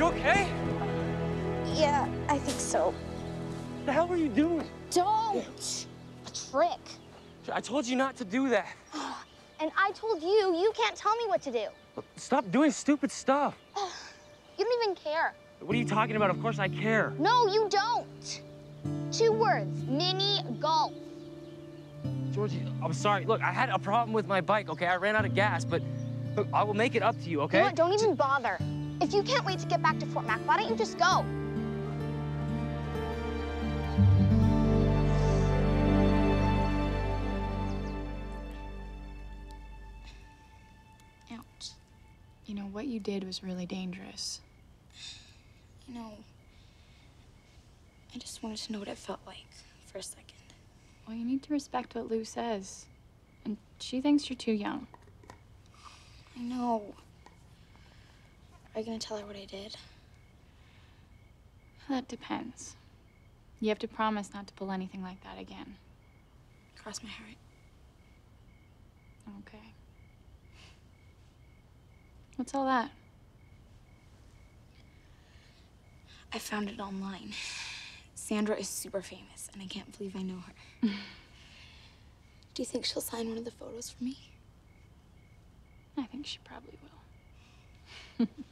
You okay? Yeah, I think so. What the hell were you doing? Don't! A trick. I told you not to do that. And I told you, you can't tell me what to do. Stop doing stupid stuff. You don't even care. What are you talking about? Of course I care. No, you don't. 2 words, mini golf. Georgie, I'm sorry. Look, I had a problem with my bike, okay? I ran out of gas, but look, I will make it up to you, okay? You know what? Don't even bother. If you can't wait to get back to Fort Mac, why don't you just go? Out. You know, what you did was really dangerous. You know, I just wanted to know what it felt like for a second. Well, you need to respect what Lou says. And she thinks you're too young. I know. Are you gonna tell her what I did? That depends. You have to promise not to pull anything like that again. Cross my heart. Okay. What's all that? I found it online. Sandra is super famous, and I can't believe I know her. Do you think she'll sign one of the photos for me? I think she probably will.